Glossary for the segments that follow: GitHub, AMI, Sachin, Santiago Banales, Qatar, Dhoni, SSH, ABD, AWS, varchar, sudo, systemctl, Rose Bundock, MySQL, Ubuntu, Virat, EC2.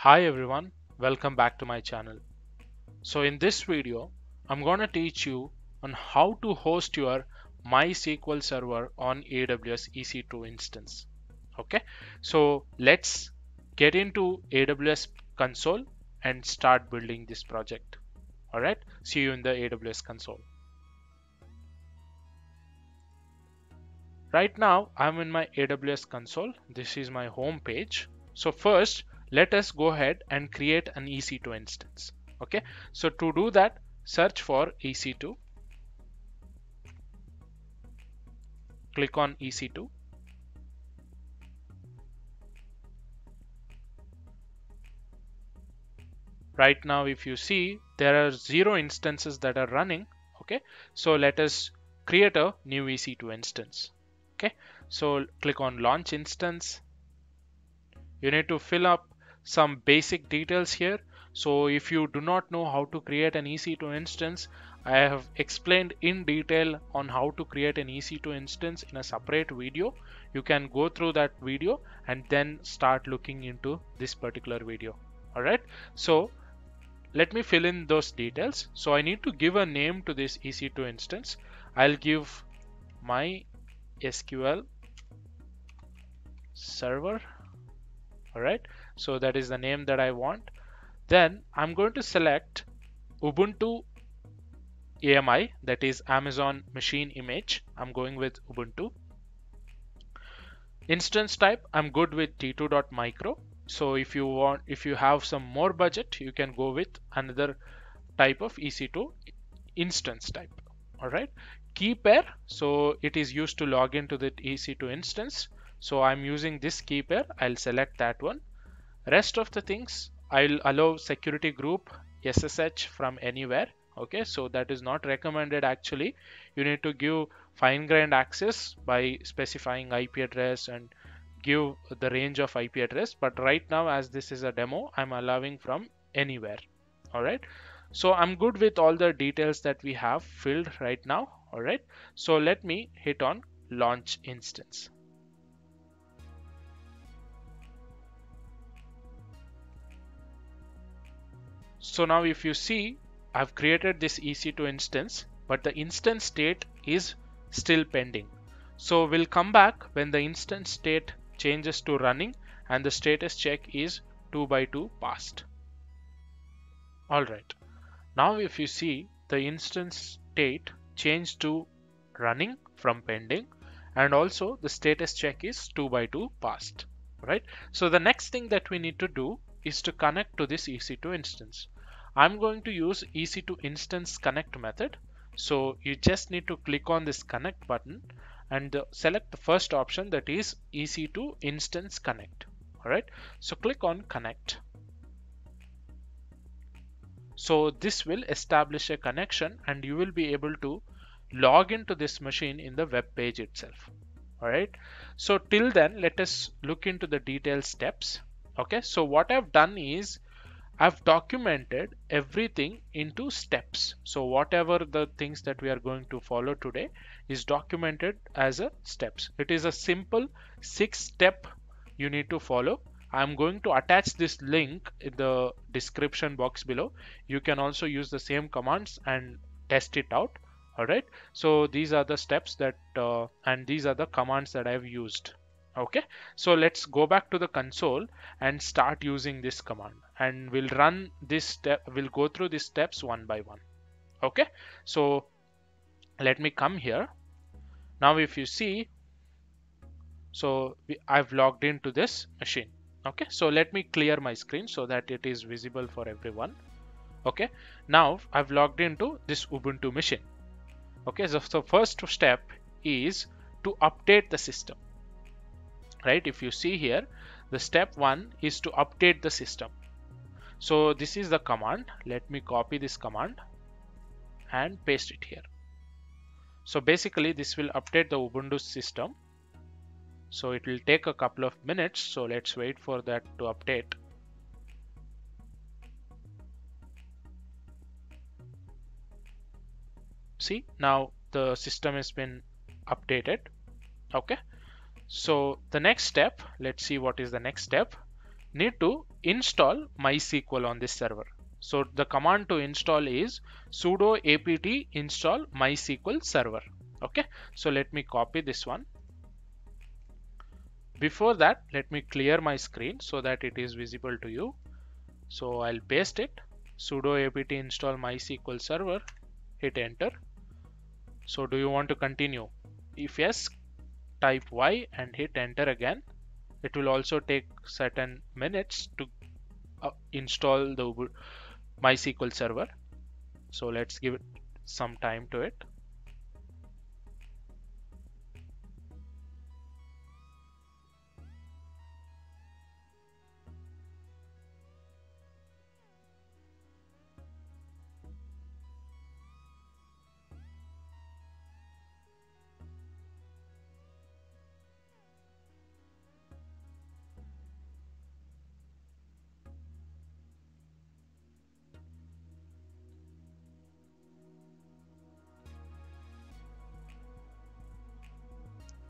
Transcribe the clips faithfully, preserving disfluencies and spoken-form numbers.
Hi everyone, welcome back to my channel. So in this video, I'm going to teach you on how to host your MySQL server on A W S E C two instance. Okay, so let's get into A W S console and start building this project. All right, see you in the A W S console. Right now, I'm in my A W S console. This is my home page. So first, let us go ahead and create an E C two instance. Okay, so to do that, search for E C two. Click on E C two. Right now, if you see, there are zero instances that are running. Okay, so let us create a new E C two instance. Okay, so click on Launch Instance. You need to fill up some basic details here. So if you do not know how to create an E C two instance, I have explained in detail on how to create an E C two instance in a separate video. You can go through that video and then start looking into this particular video. All right, so let me fill in those details. So I need to give a name to this E C two instance. I'll give MySQL server. All right, so that is the name that I want. Then I'm going to select Ubuntu A M I, that is Amazon machine image. I'm going with Ubuntu. Instance type, I'm good with t two dot micro. So if you want, if you have some more budget, you can go with another type of E C two instance type. All right, key pair. So it is used to log into the E C two instance. So I'm using this key pair. I'll select that one. Rest of the things, I'll allow security group S S H from anywhere. Okay, so that is not recommended actually. You need to give fine-grained access by specifying I P address and give the range of I P address. But right now, as this is a demo, I'm allowing from anywhere. All right, so I'm good with all the details that we have filled right now. All right, so let me hit on Launch Instance. So now if you see, I've created this E C two instance, but the instance state is still pending. So we'll come back when the instance state changes to running and the status check is two by two passed. All right. Now if you see, the instance state changed to running from pending, and also the status check is two by two passed, right? So the next thing that we need to do is to connect to this E C two instance. I'm going to use E C two instance connect method. So you just need to click on this connect button and select the first option, that is E C two instance connect. All right, so click on connect. So this will establish a connection and you will be able to log into this machine in the web page itself. All right, so till then, let us look into the detailed steps. Okay, so what I've done is I've documented everything into steps. So whatever the things that we are going to follow today is documented as a steps. It is a simple six step you need to follow. I'm going to attach this link in the description box below. You can also use the same commands and test it out. All right, so these are the steps that uh, and these are the commands that I've used. Okay, so let's go back to the console and start using this command, and we'll run this step. We'll go through these steps one by one. Okay, so let me come here. Now if you see, so we, I've logged into this machine. Okay, so let me clear my screen so that it is visible for everyone. Okay, now I've logged into this Ubuntu machine. Okay, so the so first step is to update the system. Right, if you see here, the step one is to update the system. So this is the command. Let me copy this command and paste it here. So basically this will update the Ubuntu system. So it will take a couple of minutes. So let's wait for that to update. See, now the system has been updated. Okay. So the next step, let's see what is the next step. need to install MySQL on this server. So the command to install is sudo apt install MySQL server. Okay, so let me copy this one. Before that, let me clear my screen so that it is visible to you. So I'll paste it, sudo apt install MySQL server, hit enter. So do you want to continue? If yes, type Y and hit enter again. It will also take certain minutes to uh, install the MySQL server. So let's give it some time to it.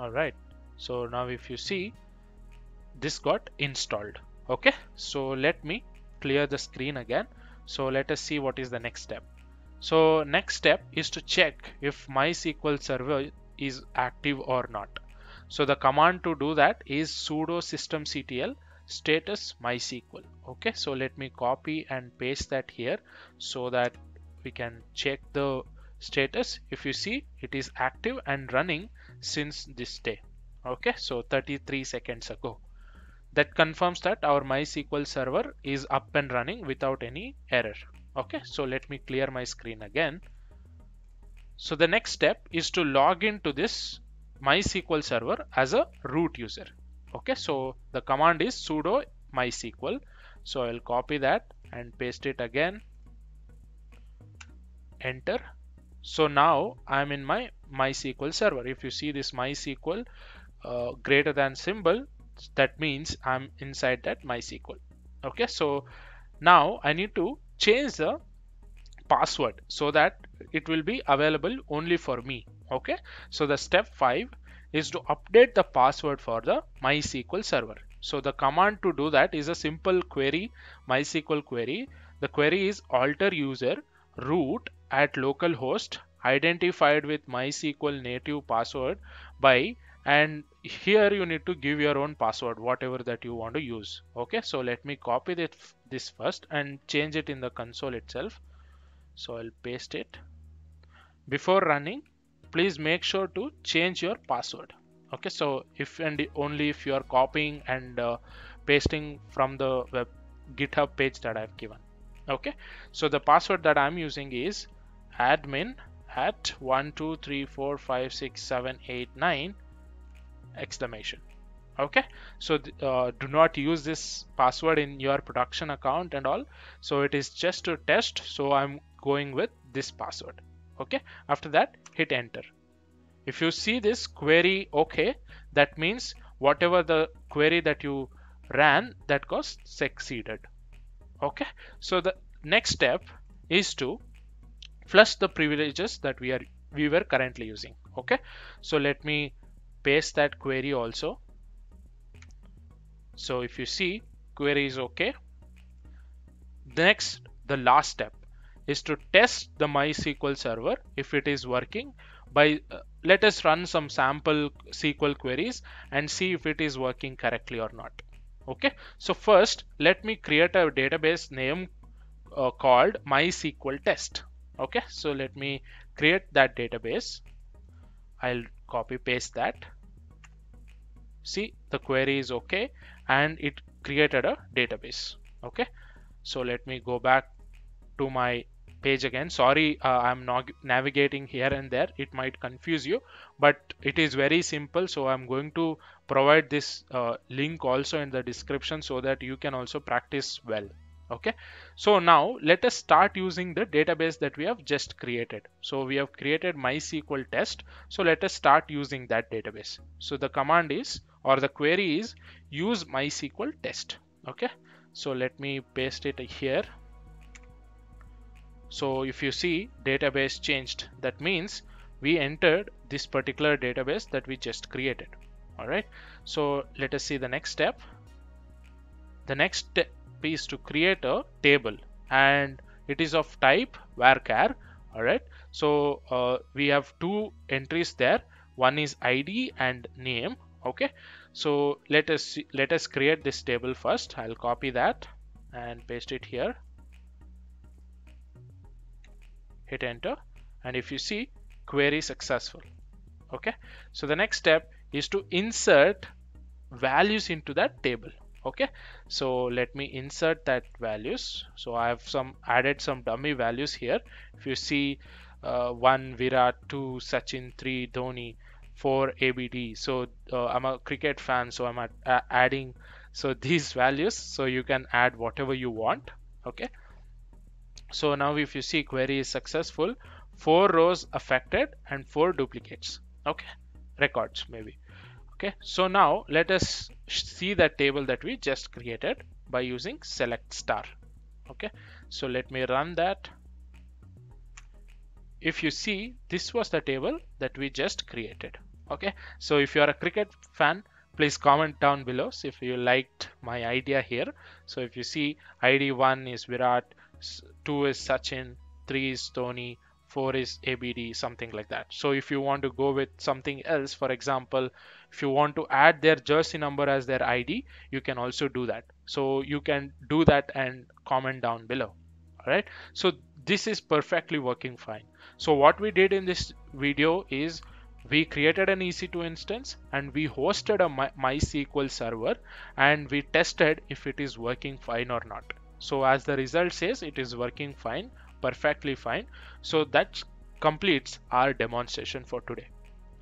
Alright, so now if you see, this got installed. Okay, so let me clear the screen again. So let us see what is the next step. So next step is to check if MySQL server is active or not. So the command to do that is sudo systemctl status MySQL. Okay, so let me copy and paste that here so that we can check the status. If you see, it is active and running since this day. Okay, so thirty-three seconds ago. That confirms that our MySQL server is up and running without any error. Okay, so let me clear my screen again. So the next step is to log into this MySQL server as a root user. Okay, so the command is sudo MySQL. So I'll copy that and paste it again. Enter. So now I'm in my MySQL server. If you see this MySQL uh, greater than symbol, that means I'm inside that MySQL. Okay, so now I need to change the password so that it will be available only for me. Okay, so the step five is to update the password for the MySQL server. So the command to do that is a simple query, MySQL query. The query is alter user root at localhost identified with MySQL native password by, and here you need to give your own password, whatever that you want to use. Okay, so let me copy this, this first and change it in the console itself. So I'll paste it. Before running, please make sure to change your password. Okay, so if and only if you are copying and uh, pasting from the web, GitHub page that I've given. Okay, so the password that I'm using is admin at one two three four five six seven eight nine exclamation. Okay, so uh, do not use this password in your production account and all. So it is just a test, so I'm going with this password. Okay, after that hit enter. If you see this query okay, that means whatever the query that you ran, that got succeeded. Okay, so the next step is to flush the privileges that we are we were currently using. Okay, so let me paste that query also. So if you see, query is okay. The next, the last step is to test the MySQL server if it is working by uh, let us run some sample S Q L queries and see if it is working correctly or not. Okay, so first let me create a database name uh, called MySQL test. Okay, so let me create that database. I'll copy paste that. See, the query is okay and it created a database. Okay, so let me go back to my page again. Sorry, uh, I'm not navigating here and there, it might confuse you, but it is very simple. So I'm going to provide this uh, link also in the description so that you can also practice well. Okay, so now let us start using the database that we have just created. So we have created MySQL test, so let us start using that database. So the command is, or the query is, use MySQL test. Okay, so let me paste it here. So if you see, database changed. That means we entered this particular database that we just created. All right, so let us see the next step. The next step is to create a table, and it is of type varchar. All right, so uh, we have two entries there. One is I D and name. Okay, so let us see, let us create this table first. I'll copy that and paste it here. Hit enter, and if you see, query successful. Okay, so the next step is to insert values into that table. Okay, so let me insert that values. So I have some added some dummy values here. If you see, uh, one Virat, two Sachin, three Dhoni, four A B D. So uh, I'm a cricket fan, so I'm at, uh, adding so these values. So you can add whatever you want. Okay, so now if you see, query is successful, four rows affected and four duplicates. Okay, records maybe. Okay, so now let us see the table that we just created by using select star. Okay, so let me run that. If you see, this was the table that we just created. Okay, so if you are a cricket fan, please comment down below if you liked my idea here. So if you see, I D one is Virat, two is Sachin, three is Dhoni, four is A B D, something like that. So if you want to go with something else, for example, if you want to add their jersey number as their I D, you can also do that. So you can do that and comment down below. All right, so this is perfectly working fine. So what we did in this video is we created an E C two instance and we hosted a My MySQL server, and we tested if it is working fine or not. So as the result says, it is working fine, perfectly fine. So that completes our demonstration for today.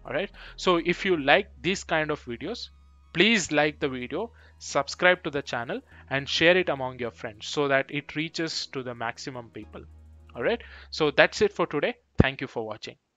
All right, so if you like these kind of videos, please like the video, subscribe to the channel, and share it among your friends so that it reaches to the maximum people. All right, so that's it for today. Thank you for watching.